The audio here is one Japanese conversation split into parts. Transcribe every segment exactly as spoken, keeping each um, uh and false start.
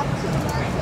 All right.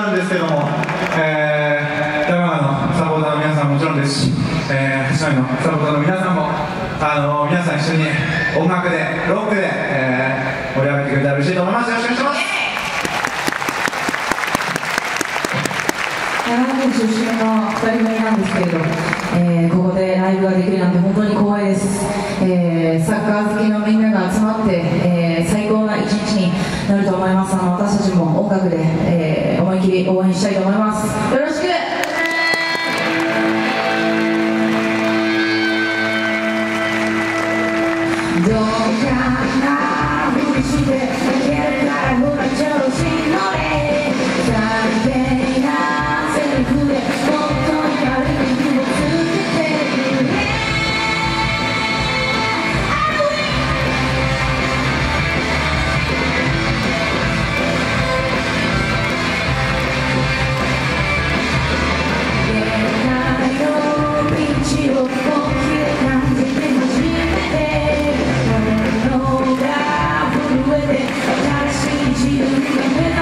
あるんですけども、えー、ダマのサポーターの皆さんももちろんですし、えー、はちまいのサポーターの皆さんも、あのー、皆さん一緒に音楽でロックで、えー、盛り上げてくれたら嬉しいと思います。よろしくお願いします。奈良県出身のふたりめなんですけれど、えー、ここでライブができるなんて本当に光栄です。えー、サッカー好きのみんなが集まって、えー、最高な一日になると思います。あの私たちも音楽で、えー、思い切り応援したいと思います。よろしく。I'm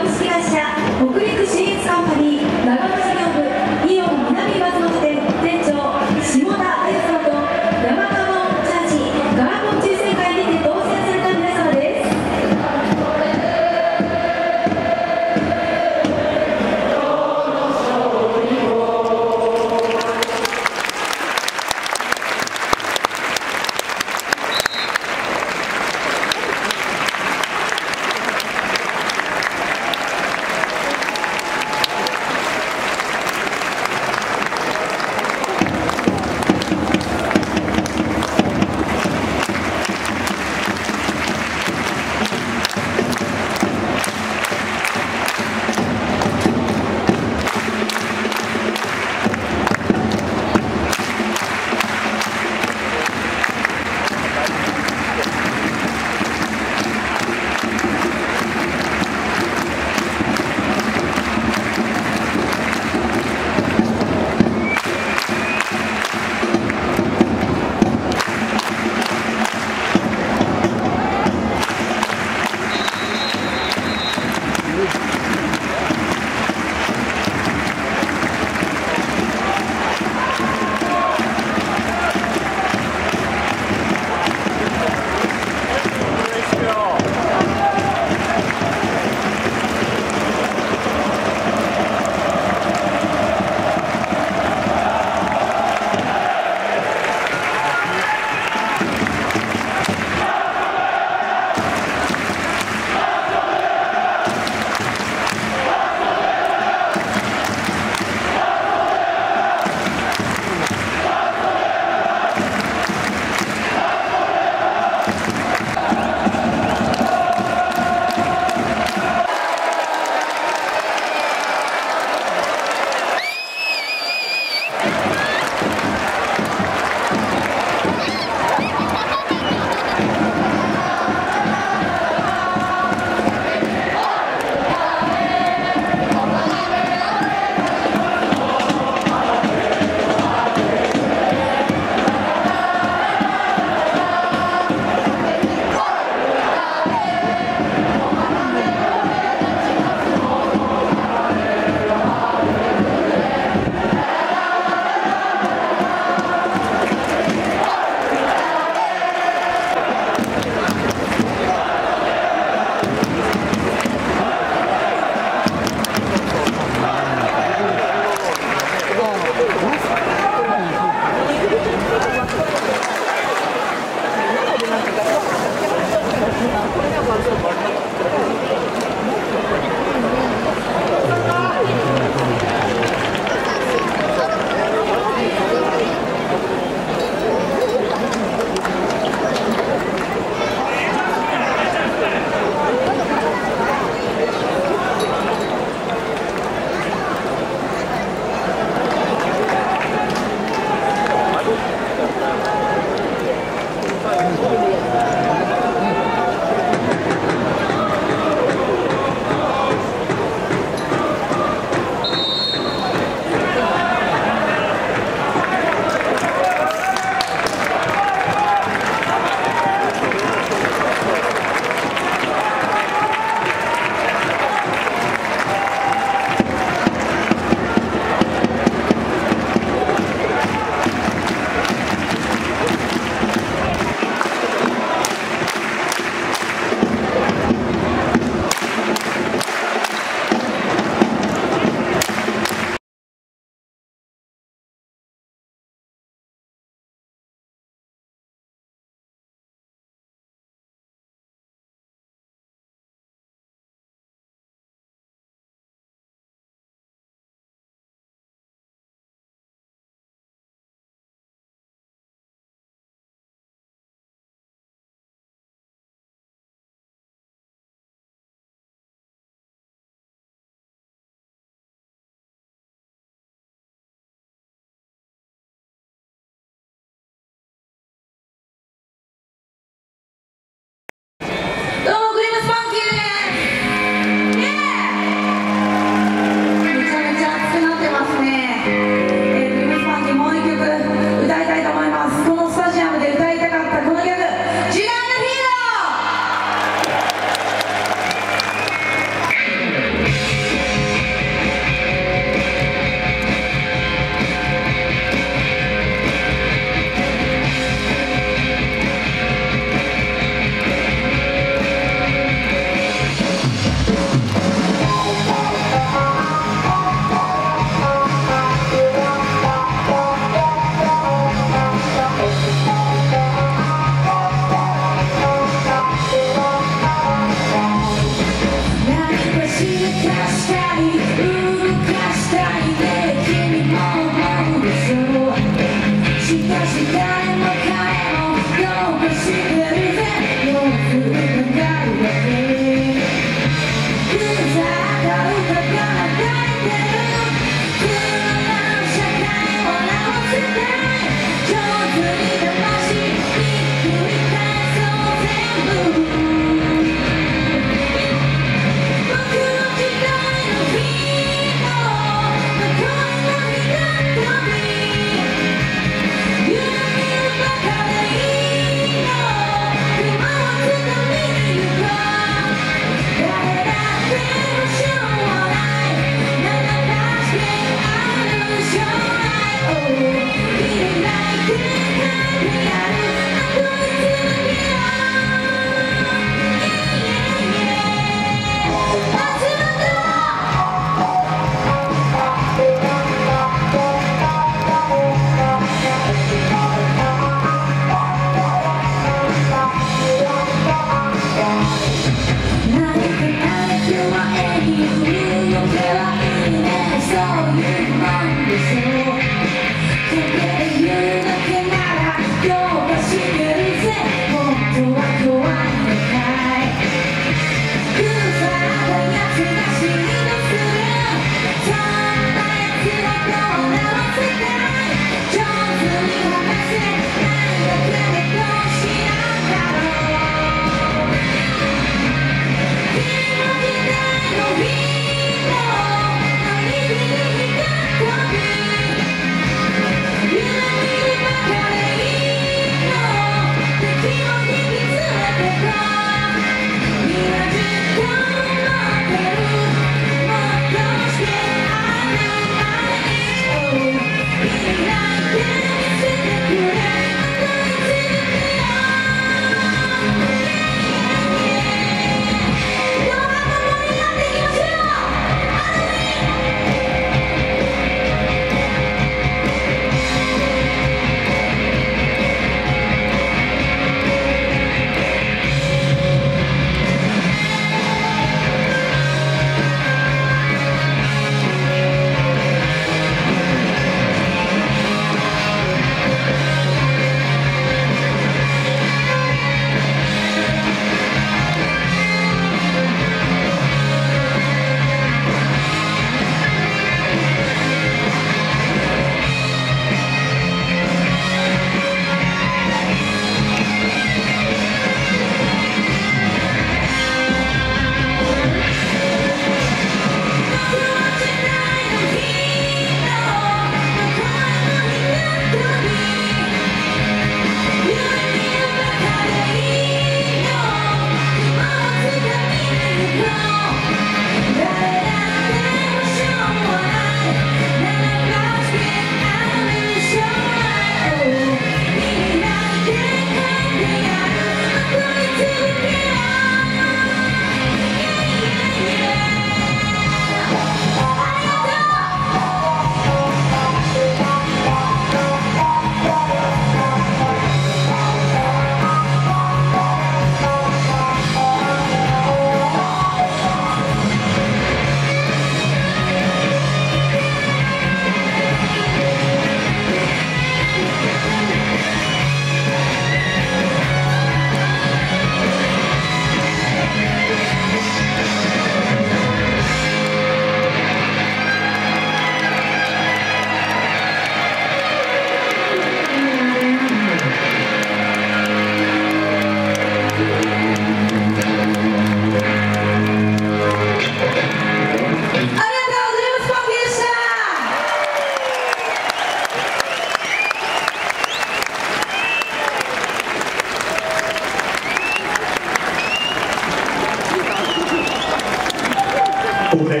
ことで、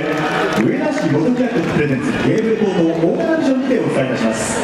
上田市ごとき薬局プレゼンツゲームレポートをオーガナビジョンにてお伝えいたします。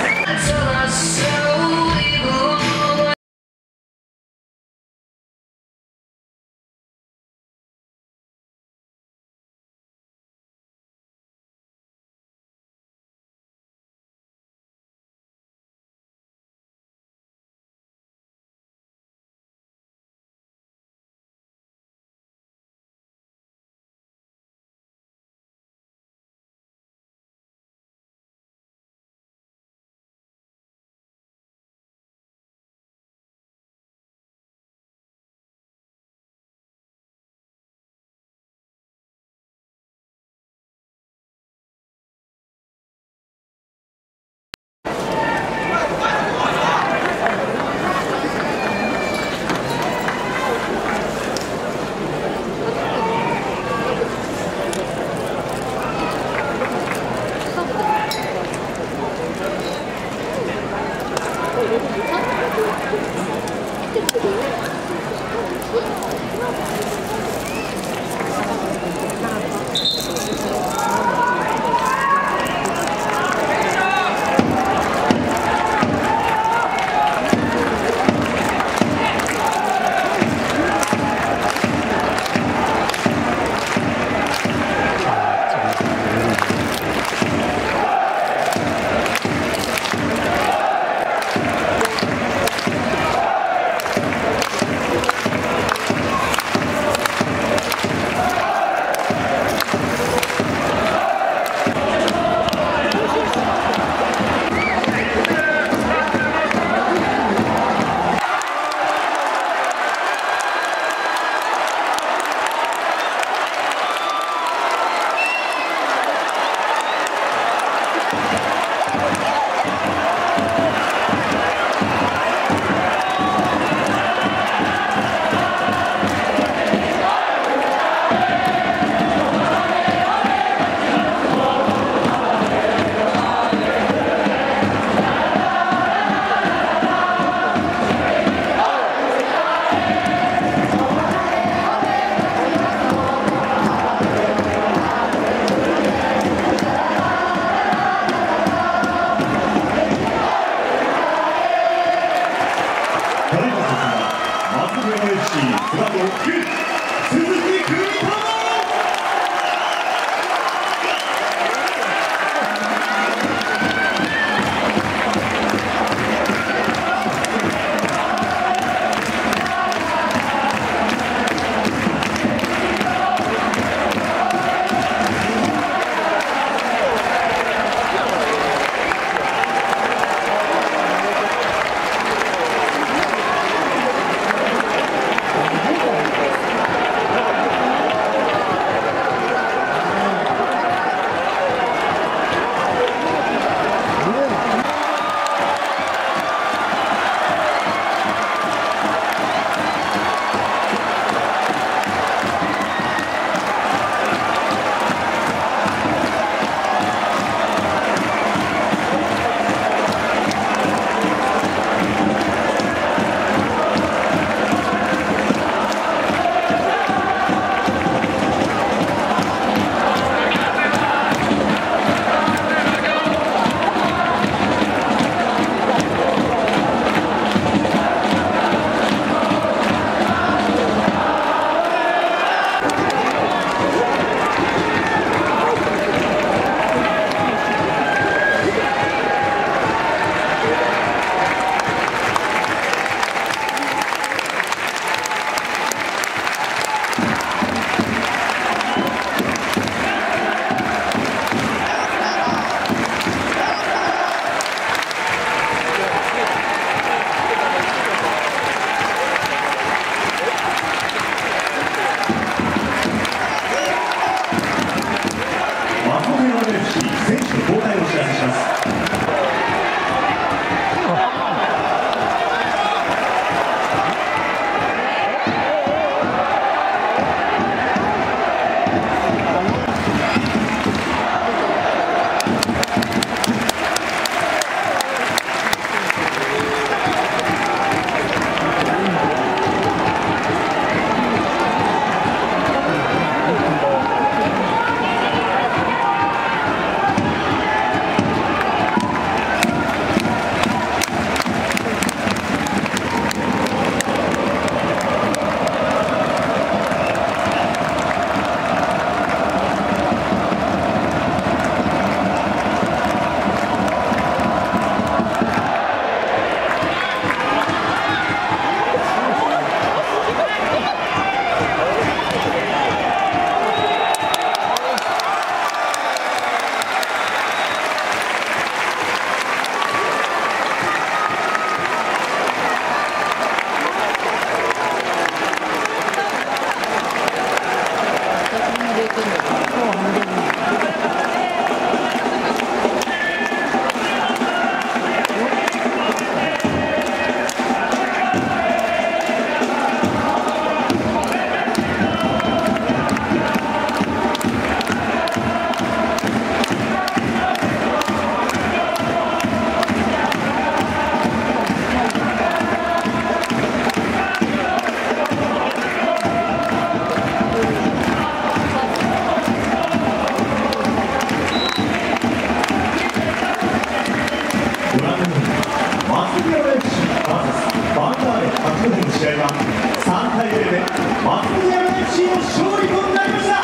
試合はさんたいゼロで松山 エフシー の勝利となりました。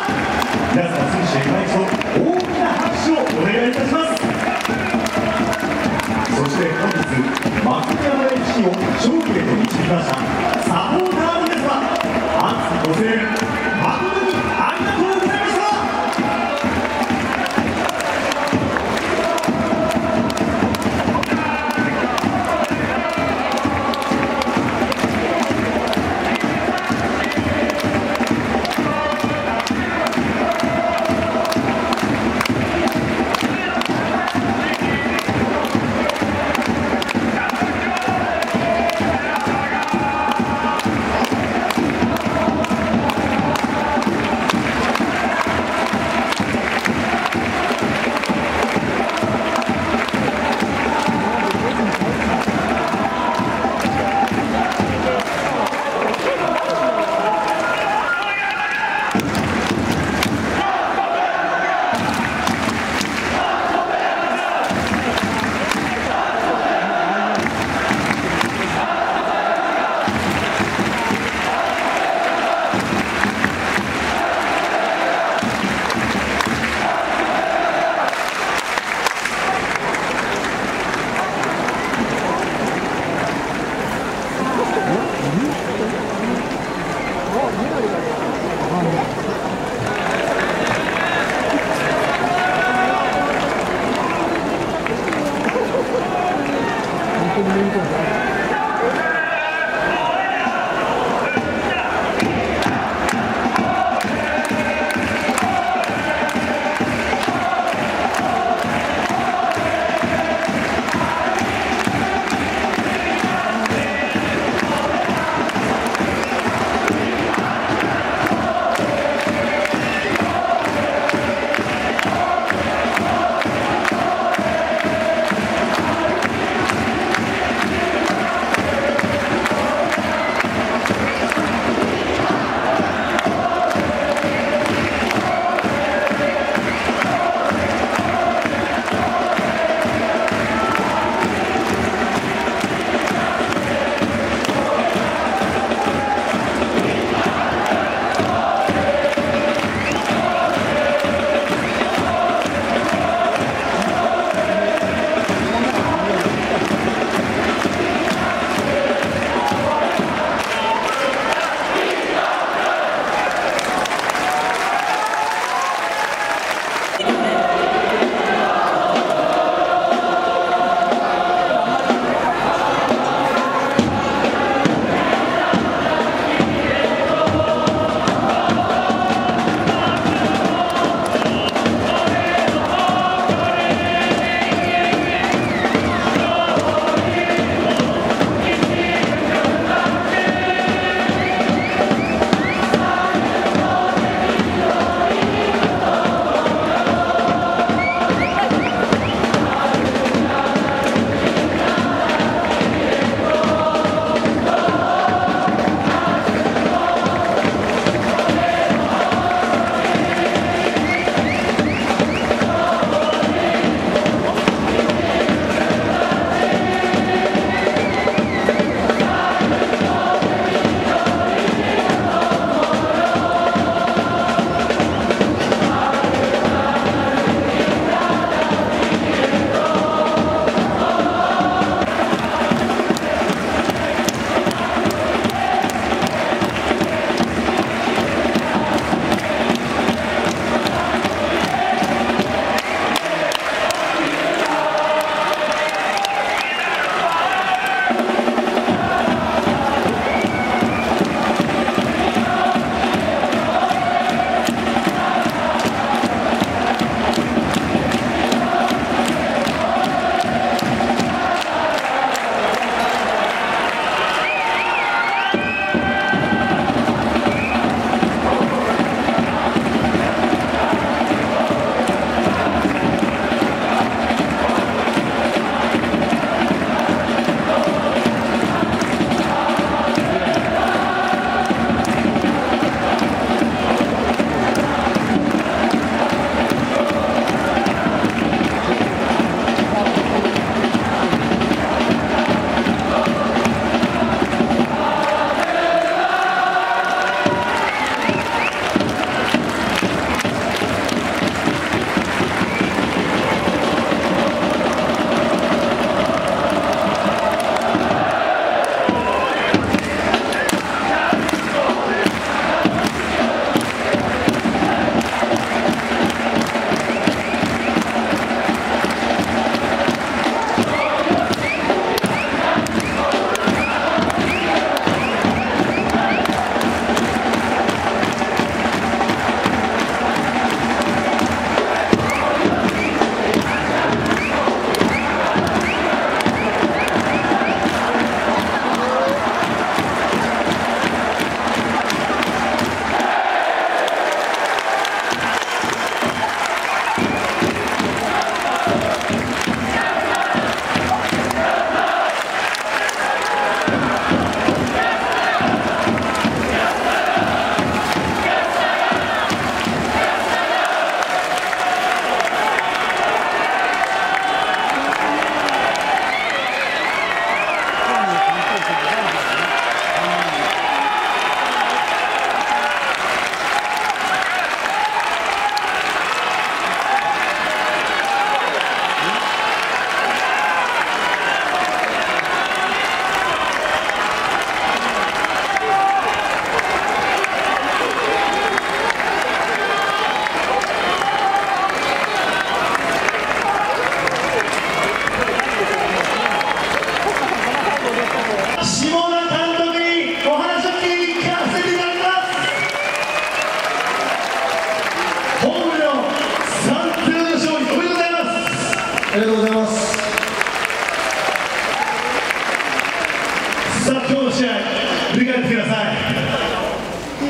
皆様、選手への大きな拍手をお願いいたします。そして本日、松山 エフシー を勝利へと導きましたサポーターの皆様、熱きご声援誠にありがとうございます。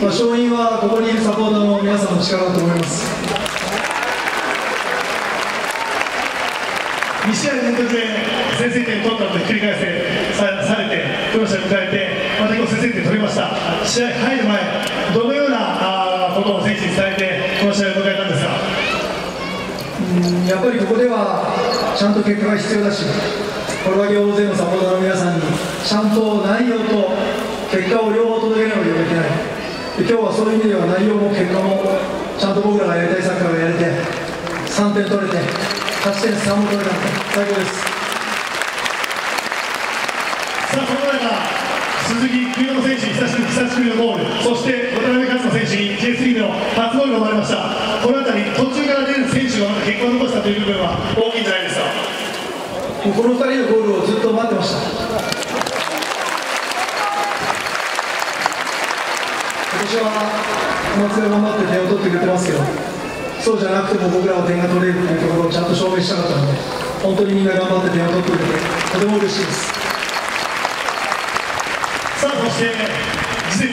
まあ、勝因はここにいるサポーターの皆さんの力だと思います。に試合連続で先制点取ったのでひっくり返せ さ, されて両者迎えてまた今日先制点取りました。試合入る前どのようなことを選手に伝えてこの試合を迎えたんですか？うん、やっぱりここではちゃんと結果が必要だし、これだけ大勢のサポーターの皆さんにちゃんと内容と結果を両方届けなければいけない。今日はそういう意味では内容も結果もちゃんと僕らがやりたいサッカーがやれて、さんてん取れて勝ち点さんも取れた、最高です。さあ、その中、鈴木邦男選手に久しぶりのゴール、そして渡辺和真選手に ジェイスリー の初ゴールが生まれました。この辺り途中から出る選手が結果を残したという部分は大きいんじゃないですか？このふたりのゴールをずっと待ってました。今年は松江頑張って点を取ってくれてますけど、そうじゃなくても僕らは点が取れるというところをちゃんと証明したかったので、本当にみんな頑張って点を取ってくれてとても嬉しいです。さあ、そして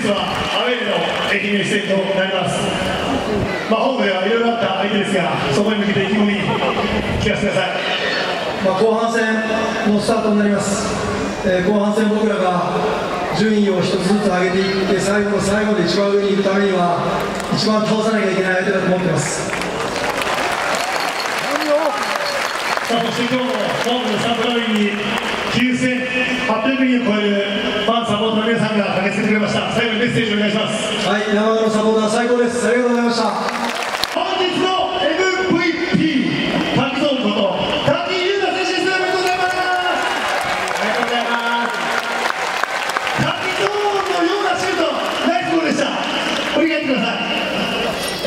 次節はアウェーの愛媛戦となります。まあ、ホームではいろいろあった相手ですが、そこに向けて意気込み聞かせてください。まあ、後半戦のスタートになります。えー、後半戦僕らが順位を一つずつ上げていって最後の最後で一番上に行くためには一番倒さなきゃいけない相手だと思ってます。さあ、そして今日もホームのスタートラインにきゅうせんはっぴゃくにんを超えるファンサポーターの皆さんが駆けつけてくれました。最後にメッセージをお願いします。はい、山田のサポーター最高です。ありがとうございました。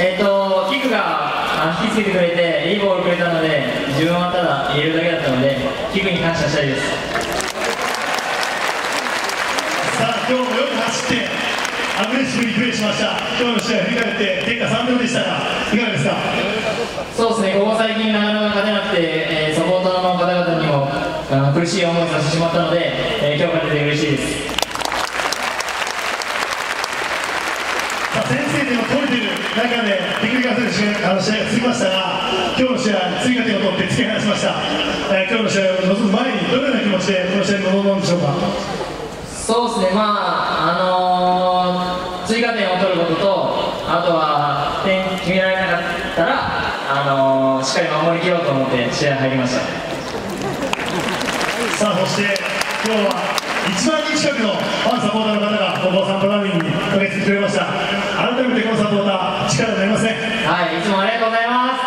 えっと、キックが引き付けてくれていいボールくれたので、自分はただ入れるだけだったのでキックに感謝したいです。さあ、今日もよく走ってアグレッシブにプレーしました。今日の試合を振り返って結果さんたいゼロでしたがいかがですか？そうですね、ここ最近なかなか勝てなくて、えー、サポーターの方々にもあの苦しい思いをさせてしまったので、えー、今日勝てて嬉しいです。先制点を取れている中でひっくり返せる試合が続きましたが、今日の試合、追加点を取って突き放しました。えー、今日の試合を臨む前にどのような気持ちでこの試合に臨むんでしょうか？そうですね、まああのー、追加点を取ることと、あとは点決められなかったら、あのー、しっかり守りきろうと思って試合入りました。さあ、そして今日は一万人近くのファンサポーターの方がここサントラミンに駆けつけてくれました。改めてこのサポーター、力になりますね。はい、いつもありがとうございます。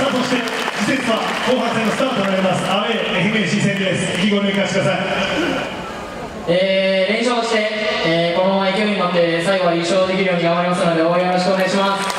さあ、そして次節は後半戦のスタートとなりますアウェー愛媛エフシー戦です。意気込みを聞かせてください。えー、連勝して、えー、このまま勢いに乗って最後は優勝できるように頑張りますので応援よろしくお願いします。